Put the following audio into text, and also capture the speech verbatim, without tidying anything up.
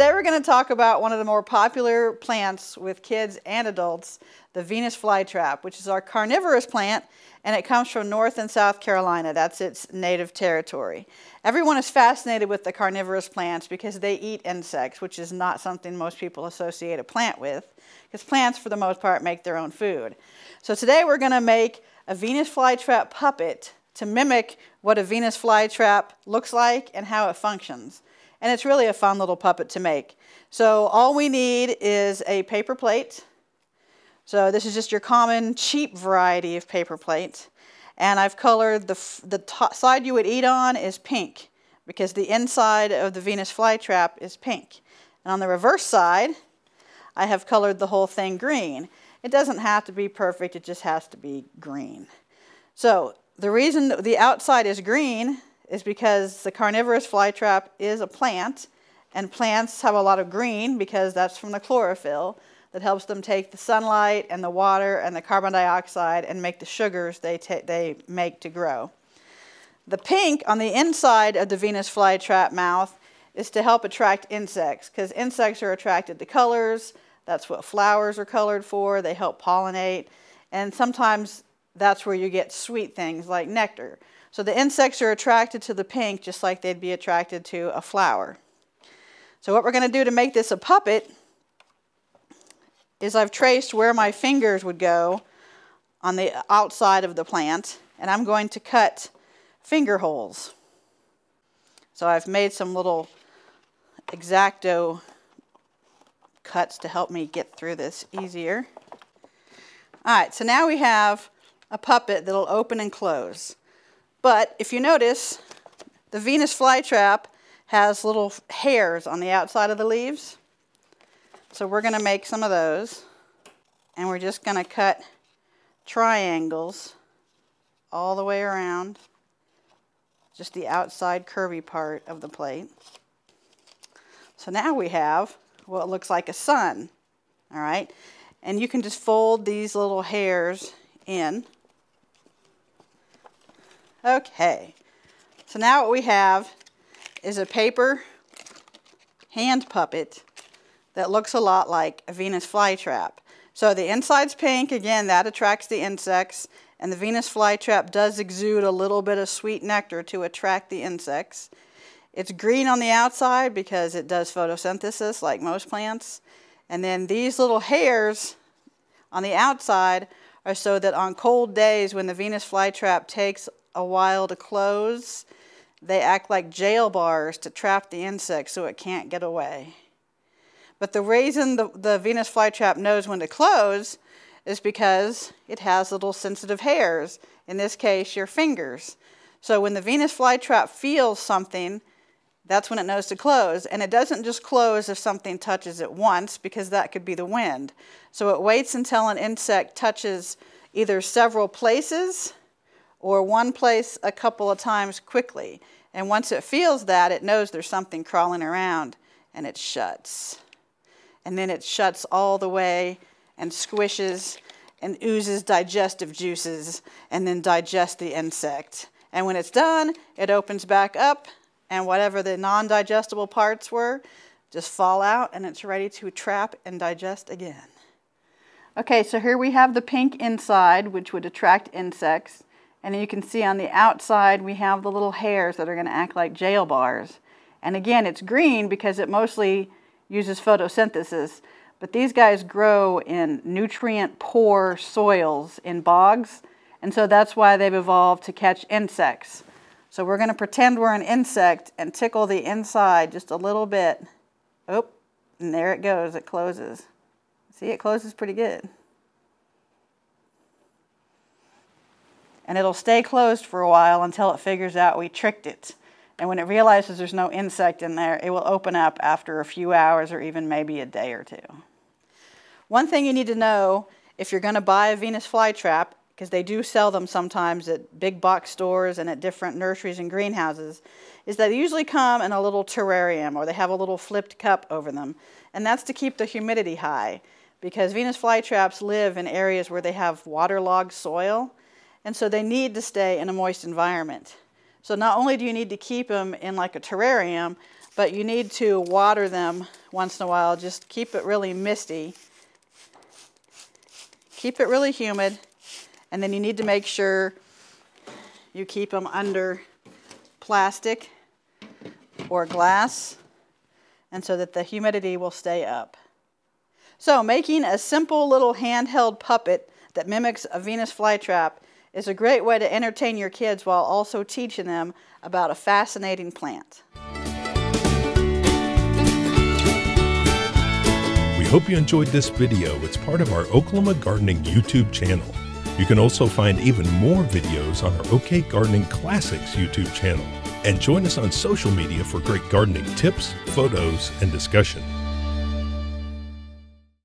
Today we're going to talk about one of the more popular plants with kids and adults, the Venus flytrap, which is our carnivorous plant, and it comes from North and South Carolina. That's its native territory. Everyone is fascinated with the carnivorous plants because they eat insects, which is not something most people associate a plant with, because plants, for the most part, make their own food. So today we're going to make a Venus flytrap puppet to mimic what a Venus flytrap looks like and how it functions. And it's really a fun little puppet to make. So all we need is a paper plate. So this is just your common cheap variety of paper plate. And I've colored the, the top side you would eat on is pink because the inside of the Venus flytrap is pink. And on the reverse side, I have colored the whole thing green. It doesn't have to be perfect, it just has to be green. So the reason the outside is green is because the carnivorous flytrap is a plant, and plants have a lot of green because that's from the chlorophyll that helps them take the sunlight and the water and the carbon dioxide and make the sugars they, they make to grow. The pink on the inside of the Venus flytrap mouth is to help attract insects, because insects are attracted to colors. That's what flowers are colored for. They help pollinate, and sometimes that's where you get sweet things like nectar. So the insects are attracted to the pink just like they'd be attracted to a flower. So what we're going to do to make this a puppet is I've traced where my fingers would go on the outside of the plant, and I'm going to cut finger holes. So I've made some little X-Acto cuts to help me get through this easier. Alright, so now we have a puppet that'll open and close. But if you notice, the Venus flytrap has little hairs on the outside of the leaves. So we're going to make some of those. And we're just going to cut triangles all the way around, just the outside curvy part of the plate. So now we have what looks like a sun. All right. And you can just fold these little hairs in. Okay, so now what we have is a paper hand puppet that looks a lot like a Venus flytrap. So the inside's pink, again, that attracts the insects, and the Venus flytrap does exude a little bit of sweet nectar to attract the insects. It's green on the outside because it does photosynthesis like most plants, and then these little hairs on the outside are so that on cold days when the Venus flytrap takes a while to close, they act like jail bars to trap the insect so it can't get away. But the reason the, the Venus flytrap knows when to close is because it has little sensitive hairs, in this case your fingers. So when the Venus flytrap feels something, that's when it knows to close. And it doesn't just close if something touches it once, because that could be the wind. So it waits until an insect touches either several places or one place a couple of times quickly. And once it feels that, it knows there's something crawling around, and it shuts. And then it shuts all the way and squishes and oozes digestive juices and then digests the insect. And when it's done, it opens back up, and whatever the non-digestible parts were just fall out, and it's ready to trap and digest again. Okay, so here we have the pink inside, which would attract insects. And you can see on the outside we have the little hairs that are going to act like jail bars. And again, it's green because it mostly uses photosynthesis. But these guys grow in nutrient-poor soils in bogs, and so that's why they've evolved to catch insects. So we're going to pretend we're an insect and tickle the inside just a little bit. Oh, and there it goes. It closes. See, it closes pretty good. And it'll stay closed for a while until it figures out we tricked it. And when it realizes there's no insect in there, it will open up after a few hours or even maybe a day or two. One thing you need to know if you're going to buy a Venus flytrap, because they do sell them sometimes at big box stores and at different nurseries and greenhouses, is that they usually come in a little terrarium, or they have a little flipped cup over them. And that's to keep the humidity high, because Venus flytraps live in areas where they have waterlogged soil. And so they need to stay in a moist environment. So not only do you need to keep them in like a terrarium, but you need to water them once in a while. Just keep it really misty. Keep it really humid, and then you need to make sure you keep them under plastic or glass, and so that the humidity will stay up. So making a simple little handheld puppet that mimics a Venus flytrap is a great way to entertain your kids while also teaching them about a fascinating plant. We hope you enjoyed this video. It's part of our Oklahoma Gardening YouTube channel. You can also find even more videos on our OK Gardening Classics YouTube channel. And join us on social media for great gardening tips, photos, and discussion.